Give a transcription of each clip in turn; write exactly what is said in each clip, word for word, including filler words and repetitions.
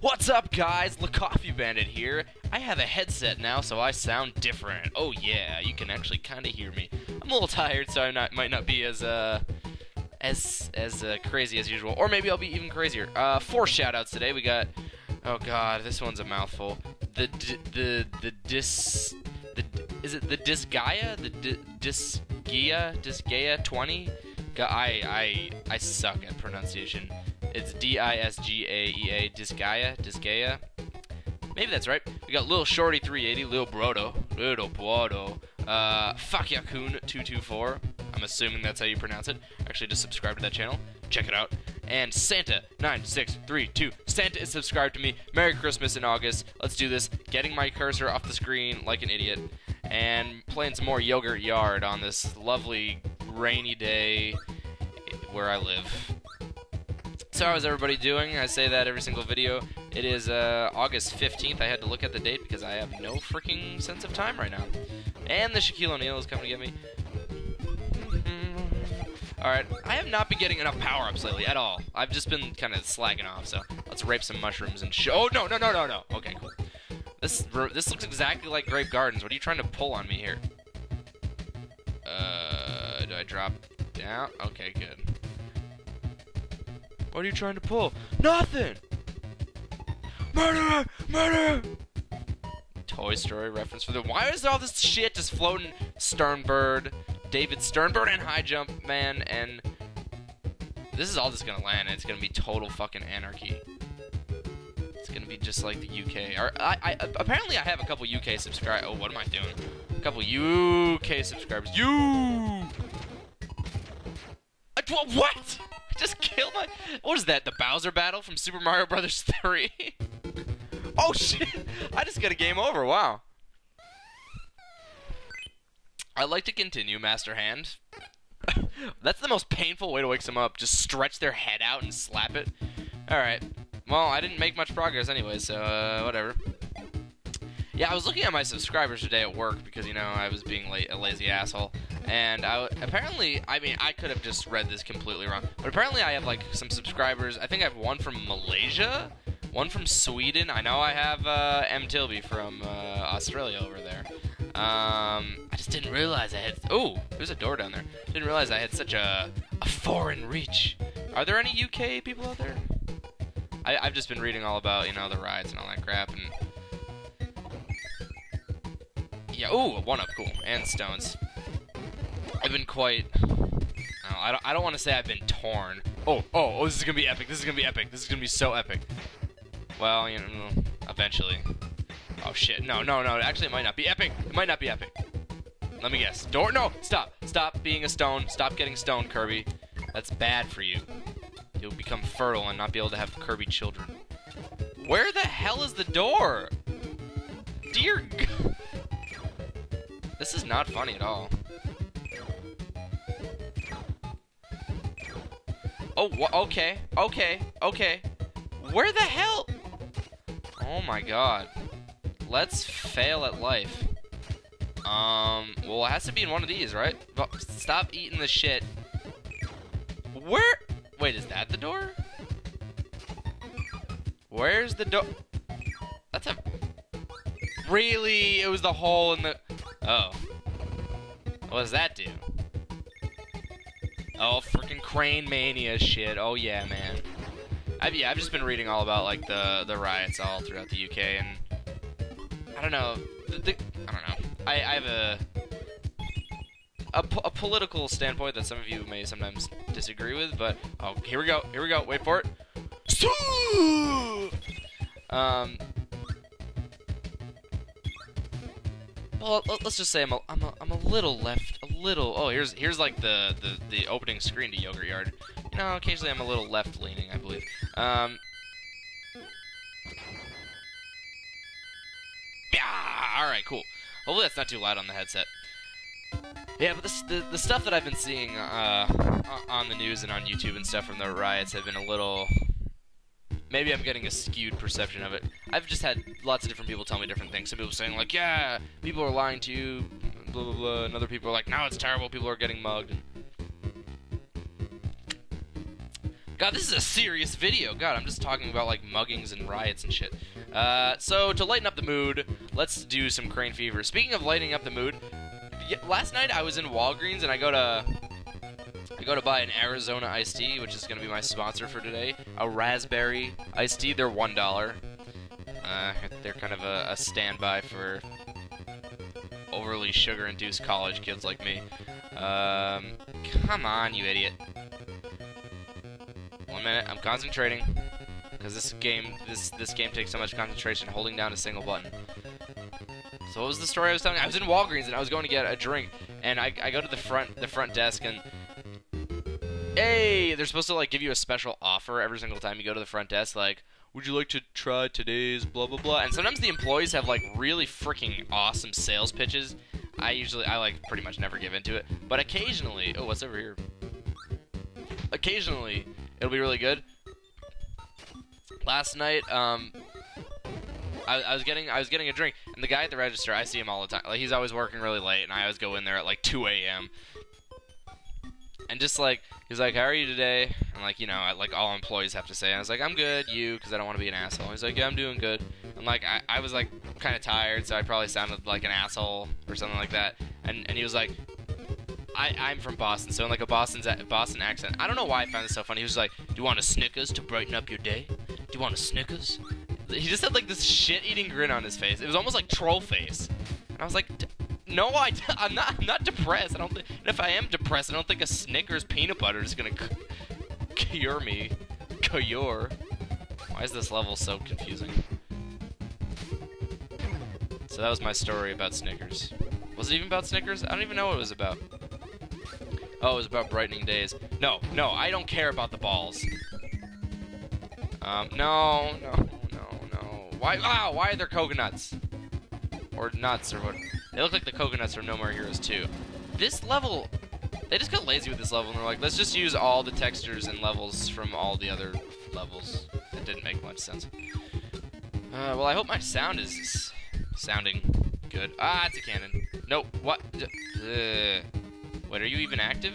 What's up, guys? The Coffee Bandit here. I have a headset now, so I sound different. Oh yeah, you can actually kind of hear me. I'm a little tired, so I not, might not be as uh as as uh, crazy as usual, or maybe I'll be even crazier. Uh, four shoutouts today. We got, oh god, this one's a mouthful. The d the the dis the is it the Disgaea the d Disgaea Disgaea twenty. God, I I I suck at pronunciation. It's D I S G A E A, Disgaea, Disgaea. Maybe that's right. We got Lil Shorty three eighty, Lil Brodo, Lil Brodo, uh, Fuck Ya Coon two two four. I'm assuming that's how you pronounce it. Actually, just subscribe to that channel. Check it out. And Santa nine six three two. Santa is subscribed to me. Merry Christmas in August. Let's do this. Getting my cursor off the screen like an idiot. And playing some more Yogurt Yard on this lovely rainy day where I live. So how's everybody doing? I say that every single video. It is uh, August fifteenth. I had to look at the date because I have no freaking sense of time right now. And the Shaquille O'Neal is coming to get me. Mm-hmm. Alright, I have not been getting enough power-ups lately at all. I've just been kind of slacking off, so let's rape some mushrooms and show. Oh, no, no, no, no, no. Okay, cool. This, this looks exactly like Grape Gardens. What are you trying to pull on me here? Uh, do I drop down? Okay, good. What are you trying to pull? Nothing! Murderer! Murderer! Toy Story reference for the... Why is all this shit just floating? Sternbird, David Sternbird, and High Jump Man, and... This is all just gonna land, and it's gonna be total fucking anarchy. It's gonna be just like the U K. Or, I, I, apparently I have a couple U K subscribers... Oh, what am I doing? A couple U K subscribers. You! I, what?! Just kill my... What is that? The Bowser battle from Super Mario Brothers three? Oh, shit. I just got a game over. Wow. I'd like to continue, Master Hand. That's the most painful way to wake someone up. Just stretch their head out and slap it. All right. Well, I didn't make much progress anyway, so uh, whatever. Yeah, I was looking at my subscribers today at work because, you know, I was being la a lazy asshole. And I, apparently, I mean, I could have just read this completely wrong, but apparently I have, like, some subscribers. I think I have one from Malaysia, one from Sweden. I know I have uh, M. Tilby from uh, Australia over there. Um, I just didn't realize I had... Oh, there's a door down there. Didn't realize I had such a, a foreign reach. Are there any U K people out there? I, I've just been reading all about, you know, the rides and all that crap, and... Yeah, ooh, a one-up, cool. And stones. I've been quite... Oh, I don't, I don't want to say I've been torn. Oh, oh, oh, this is going to be epic. This is going to be epic. This is going to be so epic. Well, you know, eventually. Oh, shit. No, no, no. Actually, it might not be epic. It might not be epic. Let me guess. Door? No. Stop. Stop being a stone. Stop getting stoned, Kirby. That's bad for you. You'll become fertile and not be able to have Kirby children. Where the hell is the door? Dear God. This is not funny at all. Oh, okay, okay, okay. Where the hell? Oh my god. Let's fail at life. Um, well, it has to be in one of these, right? Stop eating the shit. Where? Wait, is that the door? Where's the door? That's a... Really? It was the hole in the... Oh. What does that do? Oh, freaking Crane Mania shit. Oh, yeah, man. I've, yeah, I've just been reading all about, like, the, the riots all throughout the U K, and... I don't know. The, the, I don't know. I, I have a, a... A political standpoint that some of you may sometimes disagree with, but... Oh, here we go. Here we go. Wait for it. Um... Well, let's just say I'm a, I'm a, I'm a little left... little oh here's here's like the, the the opening screen to Yogurt Yard. You know, occasionally I'm a little left leaning, I believe. Um yeah, alright, cool. Hopefully that's not too loud on the headset. Yeah, but this, the the stuff that I've been seeing uh on the news and on YouTube and stuff from the riots have been a little... Maybe I'm getting a skewed perception of it. I've just had lots of different people tell me different things. Some people saying like, yeah, people are lying to you, blah, blah, blah, and other people are like, no, it's terrible, people are getting mugged. God, this is a serious video. God, I'm just talking about, like, muggings and riots and shit. Uh, so, to lighten up the mood, let's do some Crane Fever. Speaking of lighting up the mood, last night I was in Walgreens, and I go to... I go to buy an Arizona iced tea, which is going to be my sponsor for today. A raspberry iced tea. They're one dollar. Uh, they're kind of a, a standby for overly sugar-induced college kids like me. Um, come on, you idiot. One minute, I'm concentrating. Because this game, this, this game takes so much concentration, holding down a single button. So what was the story I was telling you? I was in Walgreens, and I was going to get a drink, and I, I go to the front, the front desk, and... Hey, they're supposed to, like, give you a special offer every single time you go to the front desk, like, would you like to try today's blah, blah, blah? And sometimes the employees have, like, really freaking awesome sales pitches. I usually, I, like, pretty much never give into it. But occasionally, oh, what's over here? Occasionally, it'll be really good. Last night, um... I, I was getting I was getting a drink, and the guy at the register, I see him all the time. Like, he's always working really late, and I always go in there at, like, two A M And just, like, he's like, how are you today? And, like, you know, I, like, all employees have to say. And I was like, I'm good, you, because I don't want to be an asshole. He's like, yeah, I'm doing good. And, like, I, I was, like, kind of tired, so I probably sounded like an asshole or something like that. And and he was like, I, I'm from Boston, so in, like, a Boston's a Boston accent. I don't know why I found this so funny. He was like, do you want a Snickers to brighten up your day? Do you want a Snickers? He just had, like, this shit-eating grin on his face. It was almost like troll face. And I was like... No, I, I'm not. I'm not depressed. I don't think. If I am depressed, I don't think a Snickers peanut butter is gonna cure me. Cure. Why is this level so confusing? So that was my story about Snickers. Was it even about Snickers? I don't even know what it was about. Oh, it was about brightening days. No, no, I don't care about the balls. Um, no, no, no, no. Why? Wow, why are there coconuts? Or nuts or what? They look like the coconuts from No More Heroes two. This level, they just got lazy with this level and they're like, let's just use all the textures and levels from all the other levels. That didn't make much sense. Uh, well, I hope my sound is sounding good. Ah, it's a cannon. Nope, what? Uh, wait, are you even active?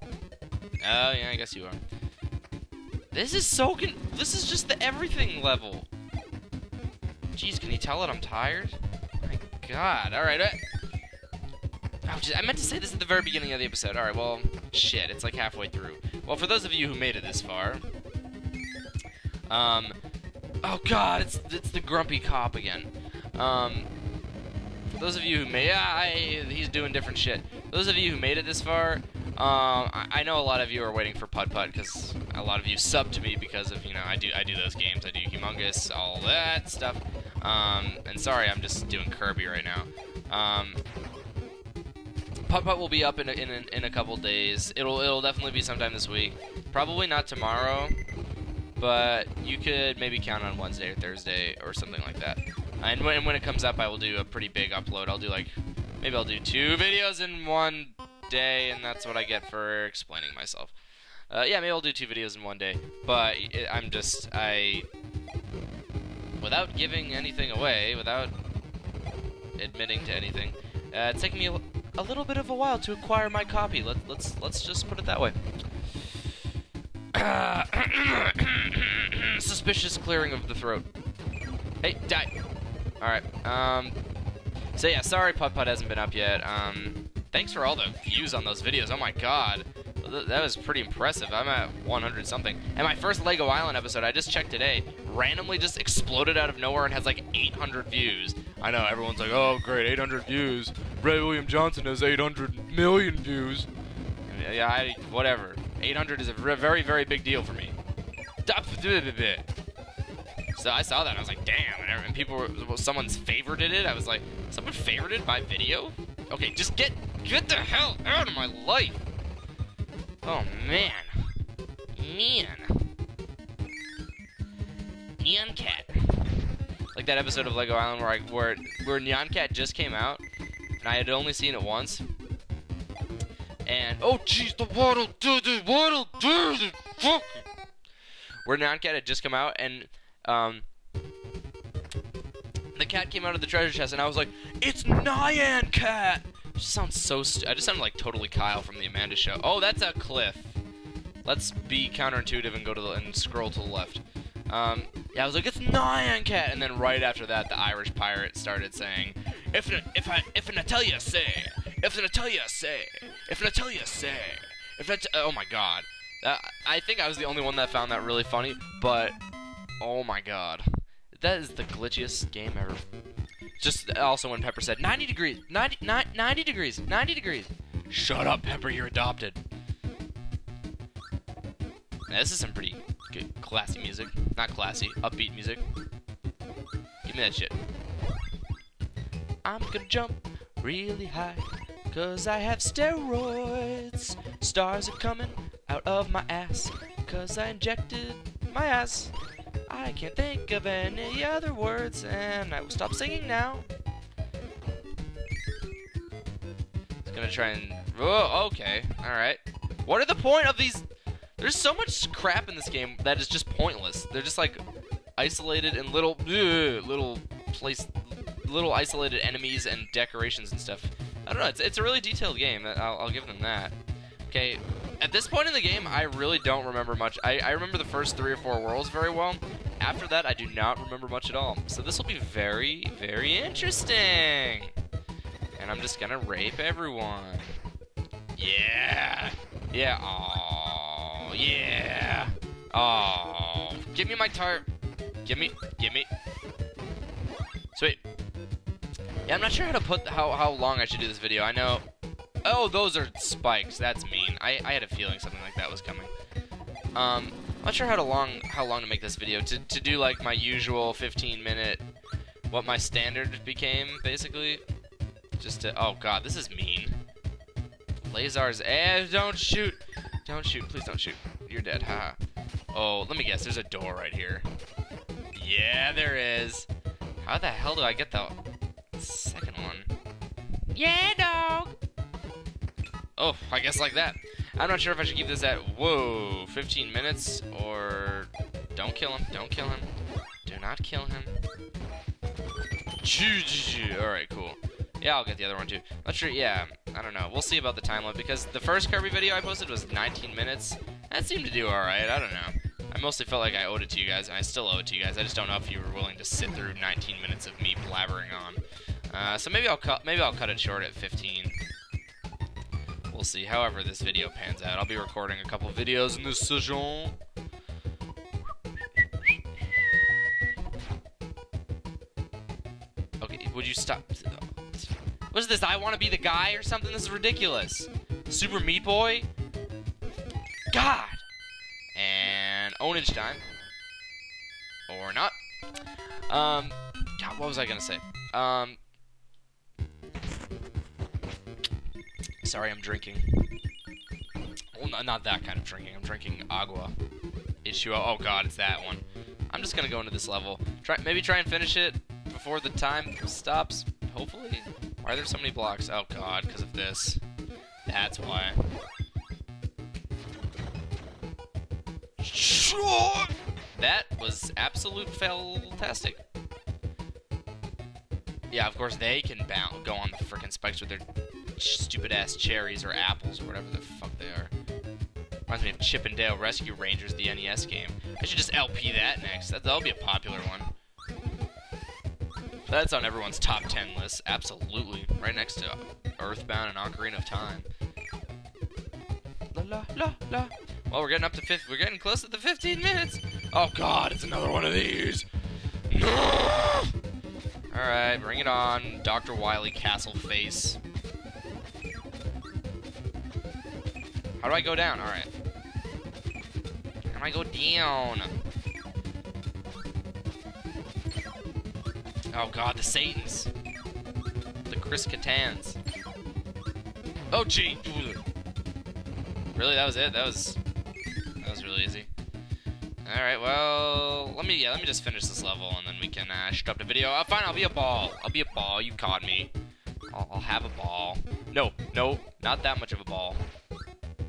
Oh, yeah, I guess you are. This is so con- This is just the everything level. Jeez, can you tell that I'm tired? God, alright. I, oh, I meant to say this at the very beginning of the episode. Alright, well, shit, it's like halfway through. Well, for those of you who made it this far, um, oh god, it's, it's the grumpy cop again. Um, for those of you who made, ah, he's doing different shit. For those of you who made it this far, um, I, I know a lot of you are waiting for Putt-Putt because a lot of you subbed to me because of, you know, I do, I do those games, I do Humongous, all that stuff. Um, and sorry, I'm just doing Kirby right now. Um, Putt-Putt will be up in a, in, a, in a couple days. It'll it'll definitely be sometime this week. Probably not tomorrow, but you could maybe count on Wednesday or Thursday or something like that. And when, and when it comes up, I will do a pretty big upload. I'll do like, maybe I'll do two videos in one day, and that's what I get for explaining myself. Uh, yeah, maybe I'll do two videos in one day, but it, I'm just, I... Without giving anything away, without admitting to anything, uh, it's taken me a, a little bit of a while to acquire my copy. Let, let's let's just put it that way. Uh, suspicious clearing of the throat. Hey, die! All right. Um. So yeah, sorry, Putt-Putt hasn't been up yet. Um. Thanks for all the views on those videos. Oh my God, that was pretty impressive. I'm at one hundred something. And my first Lego Island episode, I just checked today, randomly just exploded out of nowhere and has like eight hundred views. I know, everyone's like, oh great, eight hundred views. Ray William Johnson has eight hundred million views. Yeah, I, whatever. eight hundred is a very, very big deal for me. So I saw that and I was like, damn. And people were, someone's favorited it. I was like, someone favorited my video? Okay, just get, get the hell out of my life. Oh, man. Man. Nyan Cat. Like that episode of Lego Island where I, where, where Nyan Cat just came out, and I had only seen it once. And, oh, jeez, the what'll do, the what'll do, the fuck. Where Nyan Cat had just come out, and, um... the cat came out of the treasure chest, and I was like, it's Nyan Cat! Just sounds so stu- I just sound like totally Kyle from the Amanda Show. Oh, that's a cliff. Let's be counterintuitive and go to the and scroll to the left. Um, yeah, I was like, it's Nyan Cat, and then right after that, the Irish pirate started saying, "If an, if I if an Italia say, if an Italia say, if an Italia say, if an Italia, oh my God!" Uh, I think I was the only one that found that really funny, but oh my God, that is the glitchiest game ever. Just also when Pepper said ninety degrees, ninety, ninety degrees, ninety degrees. Shut up, Pepper, you're adopted. Now, this is some pretty good classy music. Not classy, upbeat music. Give me that shit. I'm gonna jump really high, cause I have steroids. Stars are coming out of my ass, cause I injected my ass. I can't think of any other words, and I will stop singing now. It's gonna try and... Oh, okay. Alright. What are the point of these... There's so much crap in this game that is just pointless. They're just, like, isolated in little... Ugh, little place... Little isolated enemies and decorations and stuff. I don't know. It's, it's a really detailed game. I'll, I'll give them that. Okay. At this point in the game, I really don't remember much. I, I remember the first three or four worlds very well. After that, I do not remember much at all. So this will be very, very interesting. And I'm just gonna rape everyone. Yeah. Yeah. Oh. Yeah. Oh. Give me my tarp. Give me. Give me. Sweet. Yeah, I'm not sure how to put how how long I should do this video. I know. Oh, those are spikes. That's mean. I, I had a feeling something like that was coming. Um, not sure how to long how long to make this video. To to do like my usual fifteen minute, what my standard became basically. Just to oh god, this is mean. Lazar's eh, don't shoot, don't shoot, please don't shoot. You're dead, haha. Oh, let me guess. There's a door right here. Yeah, there is. How the hell do I get the second one? Yeah, dog. Oh, I guess like that. I'm not sure if I should keep this at, whoa, fifteen minutes, or don't kill him, don't kill him, do not kill him. Alright, cool. Yeah, I'll get the other one too. Not sure, yeah, I don't know. We'll see about the time limit, because the first Kirby video I posted was nineteen minutes. That seemed to do alright, I don't know. I mostly felt like I owed it to you guys, and I still owe it to you guys. I just don't know if you were willing to sit through nineteen minutes of me blabbering on. Uh, so maybe I'll cut, maybe I'll cut it short at fifteen. We'll see. However this video pans out, I'll be recording a couple videos in this session. Okay, would you stop? What is this? I want to be the guy or something? This is ridiculous. Super Meat Boy? God! And ownage time. Or not. Um, God, what was I going to say? Um... Sorry, I'm drinking. Well, no, not that kind of drinking. I'm drinking agua. Issue. Oh God, it's that one. I'm just gonna go into this level. Try, maybe try and finish it before the time stops. Hopefully. Why are there so many blocks? Oh God, because of this. That's why. Sure. That was absolute fail-tastic. Yeah, of course they can bound, go on the frickin' spikes with their stupid ass cherries or apples or whatever the fuck they are. Reminds me of Chip and Dale Rescue Rangers, the N E S game. I should just L P that next. That, that'll be a popular one. That's on everyone's top ten list, absolutely. Right next to Earthbound and Ocarina of Time. La la la la. Well, we're getting up to fifty. We're getting close to the fifteen minutes. Oh God, it's another one of these. No! All right, bring it on, Doctor Wily Castle face. How do I go down? Alright. How do I go down? Oh god, the Satans. The Chris Catans. Oh gee! Really, that was it? That was that was really easy. Alright, well let me yeah, let me just finish this level and then we can uh stop the video. Oh fine, I'll be a ball. I'll be a ball, you caught me. I'll, I'll have a ball. No, no, not that much of a ball.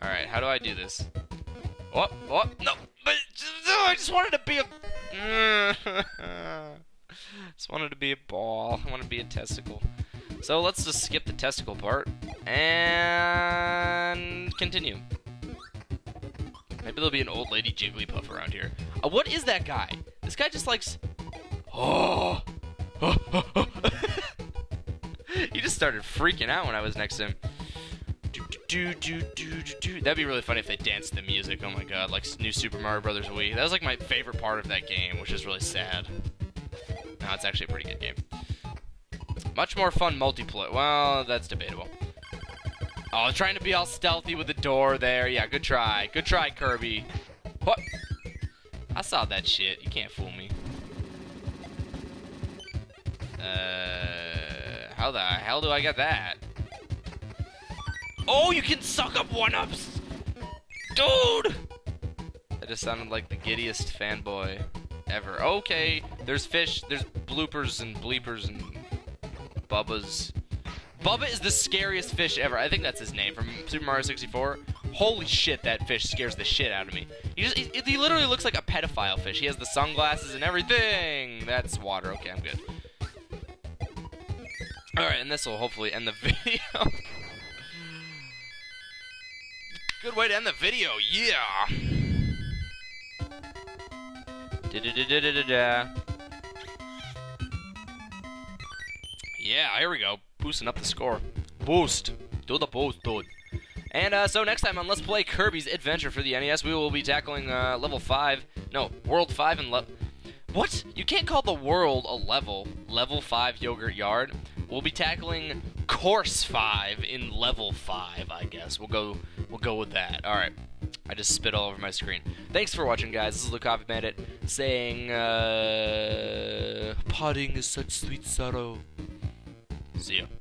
All right, how do I do this? Oh, oh, no! But oh, I just wanted to be a. Just wanted to be a ball. I want to be a testicle. So let's just skip the testicle part and continue. Maybe there'll be an old lady Jigglypuff around here. Uh, what is that guy? This guy just likes... Oh! Oh, oh, oh. He just started freaking out when I was next to him. Do, do, do, do, do, do. That'd be really funny if they danced the music. Oh my god, like New Super Mario Brothers Wii. That was like my favorite part of that game, which is really sad. No, it's actually a pretty good game. Much more fun multiplayer. Well, that's debatable. Oh, trying to be all stealthy with the door there. Yeah, good try. Good try, Kirby. What? I saw that shit. You can't fool me. Uh, how the hell do I get that? Oh, you can suck up one-ups! Dude! That just sounded like the giddiest fanboy ever. Okay, there's fish, there's bloopers and bleepers and Bubba's. Bubba is the scariest fish ever. I think that's his name from Super Mario sixty-four. Holy shit, that fish scares the shit out of me. He, just, he, he literally looks like a pedophile fish. He has the sunglasses and everything. That's water. Okay, I'm good. Alright, and this will hopefully end the video. Good way to end the video, yeah! Da-da-da-da-da-da-da. Yeah, here we go. Boosting up the score. Boost. Do the boost, dude. And uh, so next time on Let's Play Kirby's Adventure for the N E S, we will be tackling uh, level five. No, world five and level... What? You can't call the world a level. Level five Yogurt Yard. We'll be tackling course five in level five, I guess. We'll go... We'll go with that. Alright. I just spit all over my screen. Thanks for watching, guys. This is the Coffee Bandit saying, uh... Parting is such sweet sorrow. See ya.